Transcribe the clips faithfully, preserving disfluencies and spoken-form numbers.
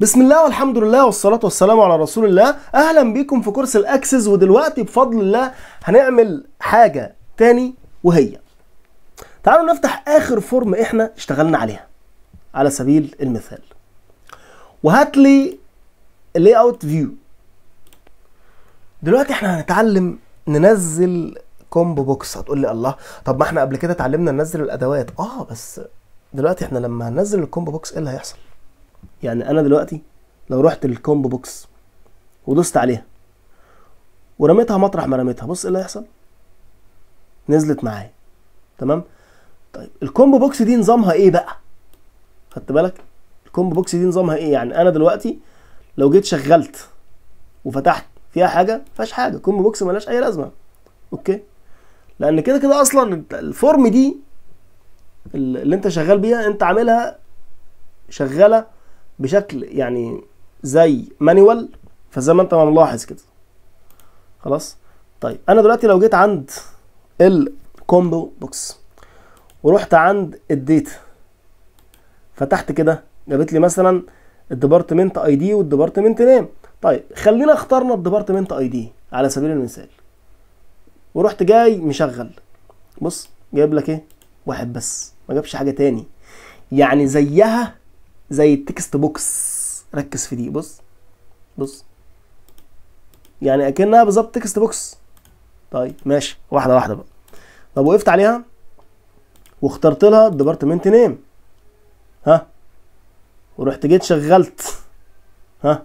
بسم الله والحمد لله والصلاة والسلام على رسول الله. اهلا بيكم في كورس الاكسس، ودلوقتي بفضل الله هنعمل حاجة تاني، وهي تعالوا نفتح اخر فورم احنا اشتغلنا عليها على سبيل المثال، وهاتلي اللاي اوت فيو. دلوقتي احنا هنتعلم ننزل كومبو بوكس. هتقول لي الله، طب ما احنا قبل كده اتعلمنا ننزل الادوات. اه بس دلوقتي احنا لما هننزل الكومبو بوكس ايه اللي هيحصل؟ يعني انا دلوقتي لو رحت للكومبو بوكس ودوست عليها ورميتها مطرح ما رميتها، بص ايه اللي هيحصل؟ نزلت معايا، تمام؟ طيب الكومبو بوكس دي نظامها ايه بقى؟ خدت بالك؟ الكومبو بوكس دي نظامها ايه؟ يعني انا دلوقتي لو جيت شغلت وفتحت فيها حاجه، ما فيهاش حاجه، الكومبو بوكس مالهاش اي لازمه. اوكي؟ لان كده كده اصلا الفورم دي اللي انت شغال بيها انت عاملها شغاله بشكل يعني زي مانيوال، فزي ما انت ما ملاحظ كده. خلاص؟ طيب انا دلوقتي لو جيت عند الكومبو بوكس ورحت عند الديتا، فتحت كده جابت لي مثلا الديبارتمنت اي دي والديبارتمنت نيم. طيب خلينا اخترنا الديبارتمنت اي دي على سبيل المثال، ورحت جاي مشغل، بص جايب لك ايه؟ واحد بس، ما جابش حاجه تاني، يعني زيها زي التكست بوكس. ركز في دي، بص بص، يعني اكنها بالظبط تكست بوكس. طيب ماشي، واحده واحده بقى. طب وقفت عليها واخترت لها الديبارتمنت نيم، ها، ورحت جيت شغلت، ها،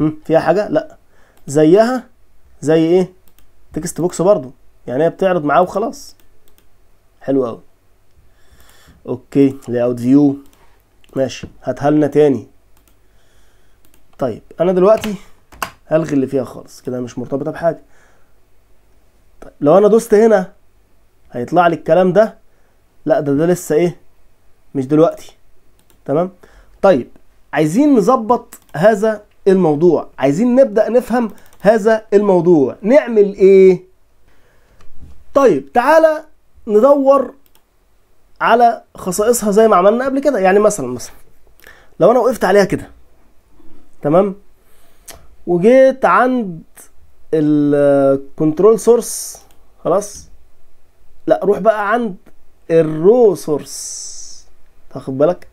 هم فيها حاجه؟ لا، زيها زي ايه؟ تكست بوكس برضو، يعني هي بتعرض معاه وخلاص. حلو قوي. اوكي، لاي اوت فيو، ماشي، هاتها لنا تاني. طيب انا دلوقتي هلغي اللي فيها خالص كده، مش مرتبطه بحاجه. طيب لو انا دوست هنا هيطلع لي الكلام ده، لا ده ده لسه ايه، مش دلوقتي، تمام. طيب عايزين نظبط هذا الموضوع، عايزين نبدا نفهم هذا الموضوع، نعمل ايه؟ طيب تعالى ندور على خصائصها زي ما عملنا قبل كده. يعني مثلا مثلا لو انا وقفت عليها كده، تمام، وجيت عند الكنترول سورس، خلاص، لا روح بقى عند الرو سورس، تاخد بالك؟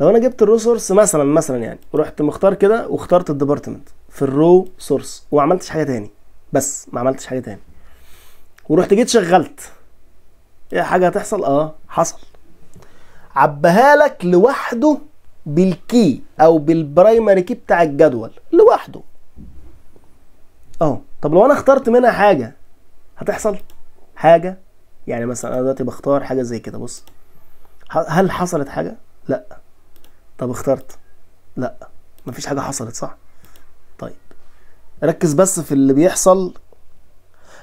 لو انا جبت الرو سورس مثلا مثلا يعني، ورحت مختار كده واخترت الديبارتمنت في الرو سورس وما عملتش حاجه تاني، بس ما عملتش حاجه تاني، ورحت جيت شغلت، ايه حاجه هتحصل؟ اه حصل، عباها لك لوحده بالكي او بالبرايمري كي بتاع الجدول لوحده اهو. طب لو انا اخترت منها حاجه هتحصل حاجه؟ يعني مثلا انا دلوقتي بختار حاجه زي كده، بص، هل حصلت حاجه؟ لا. طب اخترت؟ لا، مفيش حاجه حصلت، صح؟ طيب ركز بس في اللي بيحصل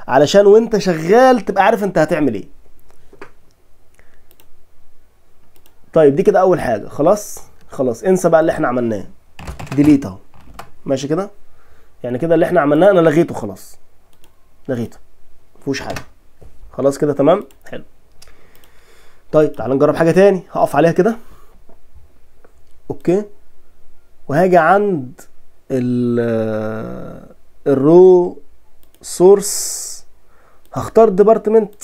علشان وانت شغال تبقى عارف انت هتعمل ايه. طيب دي كده اول حاجه، خلاص خلاص انسى بقى اللي احنا عملناه، ديليت اهو، ماشي كده، يعني كده اللي احنا عملناه انا لغيته، خلاص لغيته، مفيهوش حاجه، خلاص كده تمام. حلو. طيب تعال نجرب حاجه تاني. هقف عليها كده، اوكي، وهاجي عند ال الرو سورس، هختار ديبارتمنت،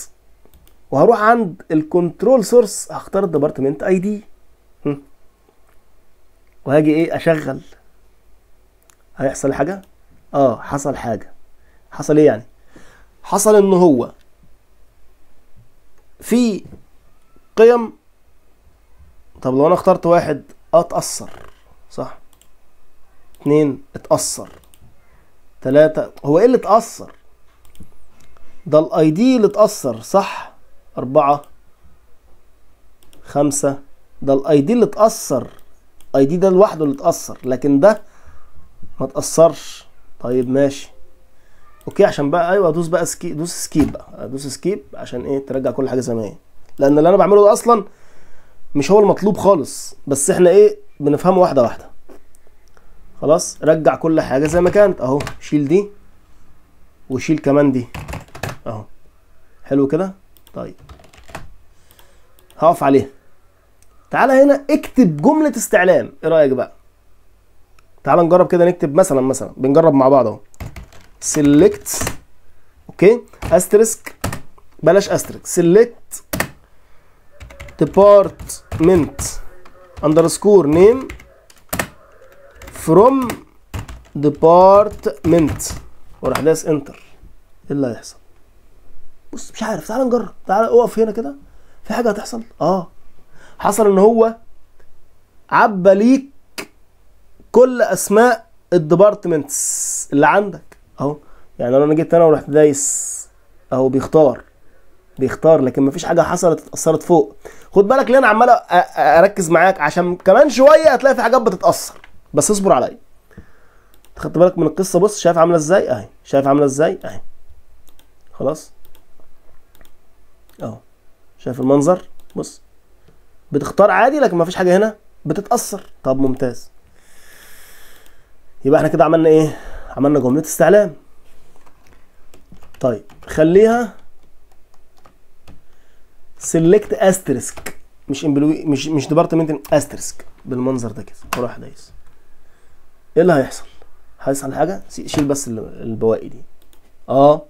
وهروح عند الكنترول سورس هختار الديبارتمنت اي دي، وهاجي ايه؟ اشغل. هيحصل حاجه؟ اه حصل حاجه. حصل ايه يعني؟ حصل ان هو في قيم. طب لو انا اخترت واحد، اه اتأثر، صح؟ اتنين اتأثر، تلاتة، هو ايه اللي اتأثر؟ ده الاي دي اللي اتأثر، صح؟ اربعة، خمسة، ده الاي دي اللي اتأثر، اي دي ده لوحده اللي اتأثر، لكن ده ما اتأثرش. طيب ماشي، اوكي، عشان بقى ايوه ادوس بقى سكيب، دوس سكيب بقى، ادوس سكيب عشان ايه؟ ترجع كل حاجة زي ما هي، لأن اللي أنا بعمله ده أصلا مش هو المطلوب خالص، بس احنا ايه؟ بنفهمه واحده واحده. خلاص، رجع كل حاجه زي ما كانت اهو، شيل دي وشيل كمان دي اهو، حلو كده. طيب هقف عليها تعال هنا اكتب جمله استعلام. ايه رايك بقى؟ تعال نجرب كده، نكتب مثلا مثلا بنجرب مع بعض اهو، سيلكت اوكي استرسك، بلاش استرسك، سيلكت ديبارتمنت اندرسكور نيم فروم ديبارتمنت، وراح داس انتر. ايه اللي هيحصل؟ بص مش عارف، تعال نجرب، تعال اقف هنا كده، في حاجه هتحصل. اه حصل ان هو عبى ليك كل اسماء الديبارتمنتس اللي عندك اهو. يعني لو انا جيت هنا ورحت دايس اهو بيختار بيختار لكن مفيش حاجه حصلت اتاثرت فوق. خد بالك ليه انا عمال اركز معاك، عشان كمان شويه هتلاقي في حاجات بتتاثر، بس اصبر عليا. خدت بالك من القصه؟ بص شايف عامله ازاي اهي، شايف عامله ازاي اهي، خلاص اهو، شايف المنظر؟ بص بتختار عادي لكن مفيش حاجه هنا بتتاثر. طب ممتاز، يبقى احنا كده عملنا ايه؟ عملنا جمله استعلام. طيب خليها سيلكت استرسك، مش امبلوي، مش مش ديبارتمنت، استرسك بالمنظر ده كده، وراح دايس. ايه اللي هيحصل؟ هيحصل حاجه، شيل بس البواقي دي. اه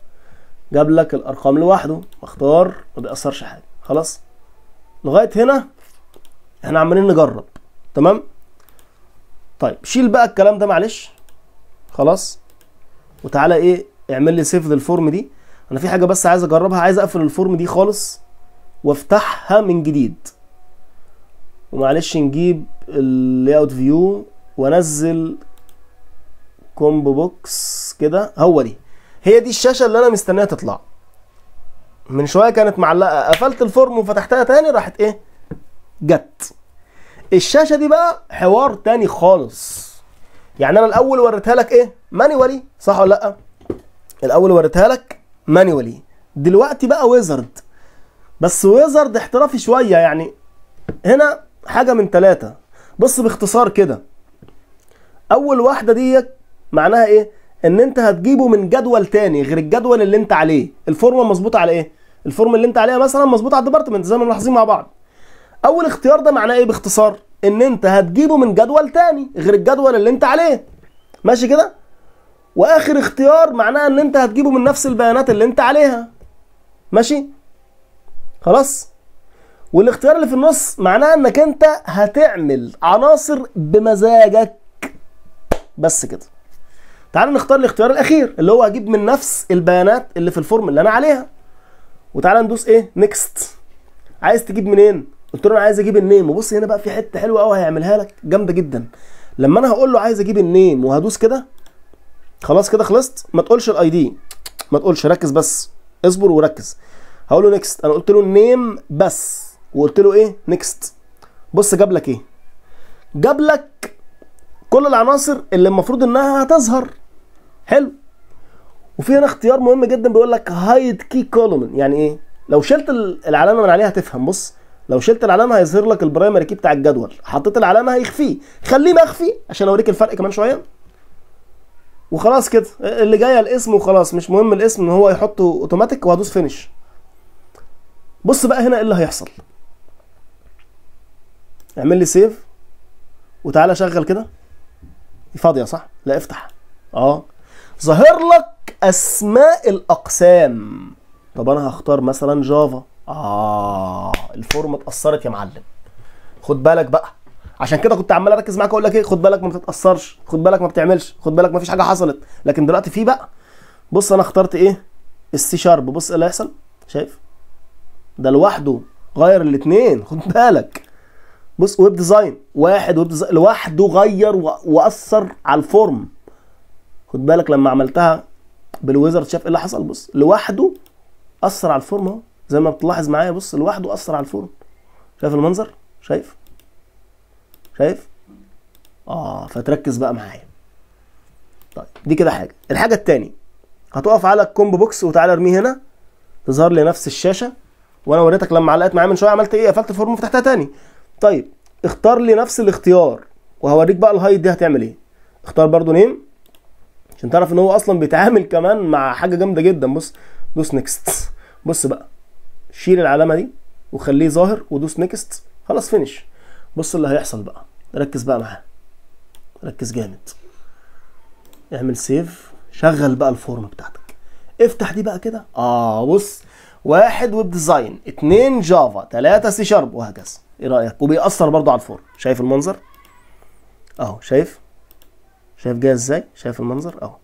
جاب لك الارقام لوحده، اختار ما بيأثرش حاجه. خلاص لغايه هنا احنا عمالين نجرب، تمام؟ طيب شيل بقى الكلام ده معلش، خلاص، وتعالى ايه اعمل لي سيف للفورم دي. انا في حاجه بس عايز اجربها، عايز اقفل الفورم دي خالص وافتحها من جديد. ومعلش نجيب اللاي اوت فيو وانزل كومبو بوكس كده. هو دي هي دي الشاشه اللي انا مستنيها تطلع. من شويه كانت معلقه، قفلت الفورم وفتحتها تاني راحت ايه؟ جت. الشاشه دي بقى حوار تاني خالص. يعني انا الاول وريتها لك ايه؟ مانيوالي، صح ولا لا؟ الاول وريتها لك مانيوالي، دلوقتي بقى ويزرد. بس ويزرد احترافي شويه، يعني هنا حاجه من ثلاثه. بص باختصار كده، اول واحده دي معناها ايه؟ ان انت هتجيبه من جدول تاني غير الجدول اللي انت عليه. الفورمه مظبوطه على ايه؟ الفورمه اللي انت عليها مثلا مظبوطه على الديبارتمنت زي ما ملاحظين مع بعض. اول اختيار ده معناه ايه باختصار؟ ان انت هتجيبه من جدول تاني غير الجدول اللي انت عليه، ماشي كده؟ واخر اختيار معناه ان انت هتجيبه من نفس البيانات اللي انت عليها، ماشي؟ خلاص. والاختيار اللي في النص معناه انك انت هتعمل عناصر بمزاجك، بس كده. تعال نختار الاختيار الاخير اللي هو هجيب من نفس البيانات اللي في الفورم اللي انا عليها. وتعال ندوس ايه؟ نيكست. عايز تجيب منين؟ قلت له انا عايز اجيب النيم. وبص هنا بقى في حته حلوه قوي هيعملها لك جامده جدا. لما انا هقول له عايز اجيب النيم وهدوس كده، خلاص كده خلصت. ما تقولش الاي دي، ما تقولش، ركز بس، اصبر وركز. هقول له نيكست، انا قلت له النيم بس وقلت له ايه؟ نيكست. بص جاب لك ايه؟ جاب لك كل العناصر اللي المفروض انها هتظهر. حلو. وفي هنا اختيار مهم جدا بيقول لك هايد كي كولومن. يعني ايه؟ لو شلت العلامه من عليها هتفهم. بص لو شلت العلامه هيظهر لك البرايمري كي بتاع الجدول، حطيت العلامه هيخفيه. خليه مخفي عشان اوريك الفرق كمان شويه. وخلاص كده اللي جايه الاسم وخلاص، مش مهم الاسم ان هو يحطه اوتوماتيك، وهدوس فينيش. بص بقى هنا ايه اللي هيحصل. اعمل لي سيف وتعالى شغل كده. فاضيه صح؟ لا افتح. اه ظاهر لك اسماء الاقسام. طب انا هختار مثلا جافا. آه الفورمة اتأثرت يا معلم. خد بالك بقى، عشان كده كنت عمال اركز معاك اقول لك ايه؟ خد بالك ما بتتأثرش، خد بالك ما بتعملش، خد بالك ما فيش حاجة حصلت، لكن دلوقتي في بقى. بص انا اخترت ايه؟ السي شارب. بص ايه اللي هيحصل؟ شايف؟ ده لوحده غير الاتنين، خد بالك. بص ويب ديزاين واحد، ويب ديزاين لوحده غير وأثر على الفورم. خد بالك لما عملتها بالويزرد شاف ايه اللي حصل؟ بص لوحده أثر على الفورم اهو، زي ما بتلاحظ معايا. بص لوحده اثر على الفورم. شايف المنظر؟ شايف؟ شايف؟ اه فتركز بقى معايا. طيب دي كده حاجه. الحاجه الثانيه هتقف على الكومبو بوكس وتعالى ارميه هنا، تظهر لي نفس الشاشه. وانا وريتك لما علقت معايا من شويه عملت ايه؟ قفلت الفورم وفتحتها تاني. طيب اختار لي نفس الاختيار وهوريك بقى الهايد دي هتعمل ايه. اختار برده نيم عشان تعرف ان هو اصلا بيتعامل كمان مع حاجه جامده جدا. بص دوس نيكست. بص بقى شيل العلامه دي وخليه ظاهر ودوس نيكست. خلاص فينيش. بص اللي هيحصل بقى، ركز بقى معاه، ركز جامد. اعمل سيف، شغل بقى الفورم بتاعتك، افتح دي بقى كده. اه بص، واحد ويب ديزاين، اتنين جافا، تلاتة سي شارب، وهكذا. ايه رايك؟ وبيأثر برضو على الفورم. شايف المنظر اهو؟ شايف شايف جاي ازاي؟ شايف المنظر اهو؟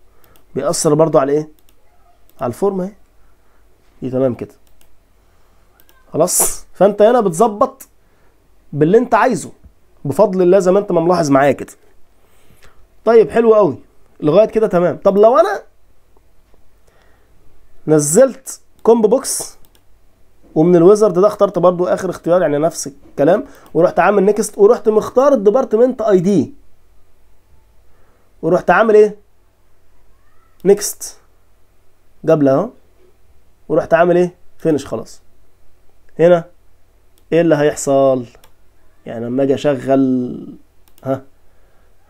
بيأثر برضو على ايه؟ على الفورم اهي. دي تمام كده خلاص. فانت هنا بتظبط باللي انت عايزه بفضل الله، زي ما انت ما ملاحظ معايا كده. طيب حلو قوي لغايه كده تمام. طب لو انا نزلت كومبو بوكس ومن الويزرد ده اخترت برضو اخر اختيار يعني نفس الكلام، ورحت عامل نيكست، ورحت مختار الديبارتمنت اي دي، ورحت عامل ايه؟ نيكست، جابله اهو، ورحت عامل ايه؟ فينش. خلاص هنا ايه اللي هيحصل؟ يعني لما اجي اشغل، ها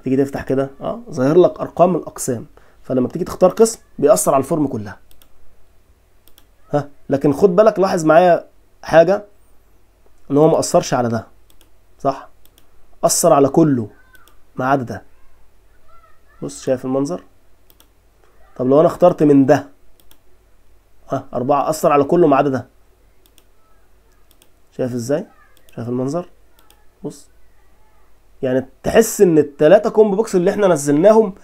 تيجي تفتح كده، اه ظاهر لك ارقام الاقسام. فلما بتيجي تختار قسم بيأثر على الفورم كلها. ها لكن خد بالك، لاحظ معايا حاجه، ان هو ما اثرش على ده، صح؟ اثر على كله ما عدا ده. بص شايف المنظر؟ طب لو انا اخترت من ده، ها اربعه، اثر على كله ما عدا ده. شايف ازاي؟ شايف المنظر؟ بص يعني تحس ان التلاتة كومبو بوكس اللي احنا نزلناهم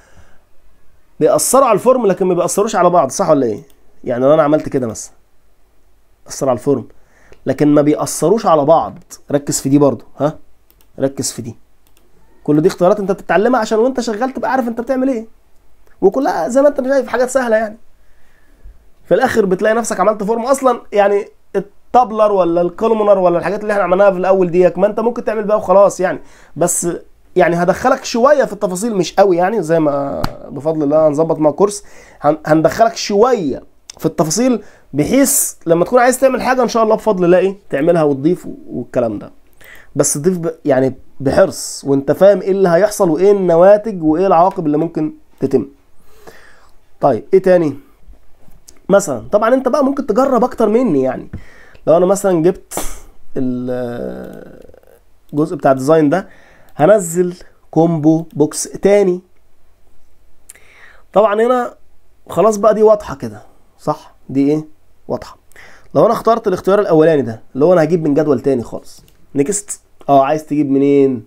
بيأثروا على الفورم لكن ما بيأثروش على بعض، صح ولا ايه؟ يعني لو انا عملت كده مثلا، أثر على الفورم لكن ما بيأثروش على بعض. ركز في دي برضو، ها ركز في دي. كل دي اختيارات انت بتتعلمها عشان وانت شغال تبقى عارف انت بتعمل ايه، وكلها زي ما انت شايف حاجات سهله. يعني في الاخر بتلاقي نفسك عملت فورم اصلا، يعني التابلر ولا الكولومنر ولا الحاجات اللي احنا عملناها في الاول ديك، ما انت ممكن تعمل بقى وخلاص يعني. بس يعني هدخلك شويه في التفاصيل، مش قوي يعني، زي ما بفضل الله هنظبط مع كورس هندخلك شويه في التفاصيل، بحيث لما تكون عايز تعمل حاجه ان شاء الله بفضل الله ايه تعملها وتضيف والكلام ده. بس تضيف يعني بحرص، وانت فاهم ايه اللي هيحصل وايه النواتج وايه العواقب اللي ممكن تتم. طيب ايه تاني مثلا؟ طبعا انت بقى ممكن تجرب اكتر مني. يعني لو انا مثلا جبت الجزء بتاع الديزاين ده، هنزل كومبو بوكس تاني. طبعا هنا خلاص بقى دي واضحه كده، صح؟ دي ايه؟ واضحه. لو انا اخترت الاختيار الاولاني ده، اللي هو انا هجيب من جدول تاني خالص، نيكست. اه عايز تجيب منين؟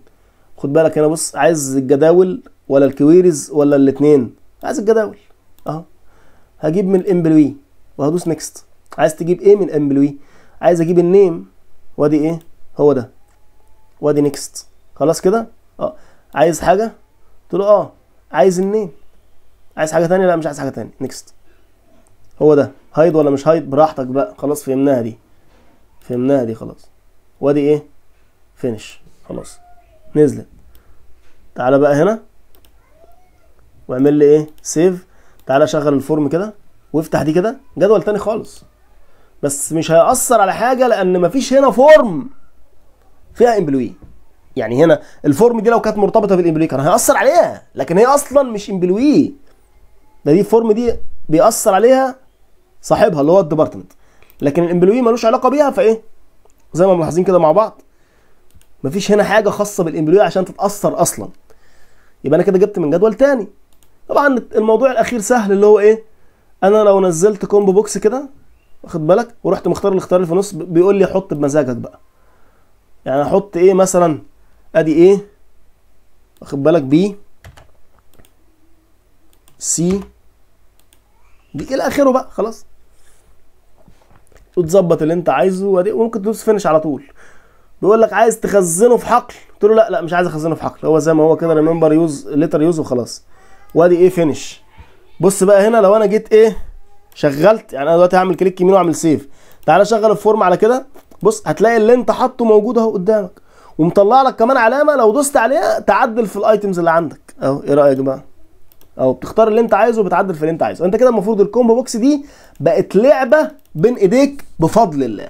خد بالك هنا، بص، عايز الجداول ولا الكويريز ولا الاثنين؟ عايز الجداول اهو. هجيب من الامبلوي وهدوس نيكست. عايز تجيب ايه من الامبلوي؟ عايز اجيب النيم، وادي ايه؟ هو ده، وادي نيكست. خلاص كده. اه عايز حاجه، قلت له اه عايز النيم. عايز حاجه ثانيه؟ لا مش عايز حاجه ثانيه، نيكست. هو ده، هايد ولا مش هايد؟ براحتك بقى. خلاص فهمناها دي، فهمناها دي خلاص. وادي ايه؟ فينش. خلاص نزلت. تعالى بقى هنا واعمل لي ايه؟ سيف. تعالى شغل الفورم كده وافتح دي كده، جدول تاني خالص. بس مش هيأثر على حاجه لان مفيش هنا فورم فيها امبلوي. يعني هنا الفورم دي لو كانت مرتبطه بالامبلوي كان هيأثر عليها، لكن هي اصلا مش امبلوي. ده دي الفورم دي بيأثر عليها صاحبها اللي هو الديبارتمنت، لكن الامبلوي ملوش علاقه بيها. فايه زي ما ملاحظين كده مع بعض، مفيش هنا حاجه خاصه بالامبلوي عشان تتاثر اصلا. يبقى انا كده جبت من جدول تاني. طبعا الموضوع الاخير سهل، اللي هو ايه؟ انا لو نزلت كومبو بوكس كده، واخد بالك، ورحت مختار الاختيار اللي في النص، بيقول لي حط بمزاجك بقى. يعني احط ايه مثلا؟ ادي ايه، واخد بالك، بي سي دي الى اخره بقى. خلاص وتظبط اللي انت عايزه، وممكن تدوس فينش على طول. بيقول لك عايز تخزنه في حقل، قلت له لا لا مش عايز اخزنه في حقل، هو زي ما هو كده، ريمبر يوز ليتر يوز وخلاص. وادي ايه؟ فينش. بص بقى هنا لو انا جيت ايه شغلت، يعني انا دلوقتي هعمل كليك يمين واعمل سيف. تعالى شغل الفورم على كده، بص هتلاقي اللي انت حاطه موجود اهو قدامك، ومطلع لك كمان علامه لو دوست عليها تعدل في الايتمز اللي عندك اهو. ايه رايك بقى؟ او بتختار اللي انت عايزه وبتعدل في اللي انت عايزه. انت كده المفروض الكومبو بوكس دي بقت لعبه بين ايديك بفضل الله.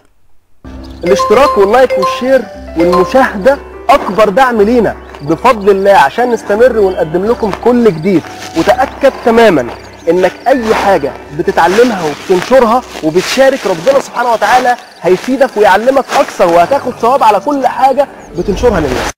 الاشتراك واللايك والشير والمشاهده اكبر دعم لينا بفضل الله عشان نستمر ونقدم لكم كل جديد. وتاكد تماما انك اي حاجه بتتعلمها وبتنشرها وبتشارك، ربنا سبحانه وتعالى هيفيدك ويعلمك اكثر، وهتاخد ثواب على كل حاجه بتنشرها للناس.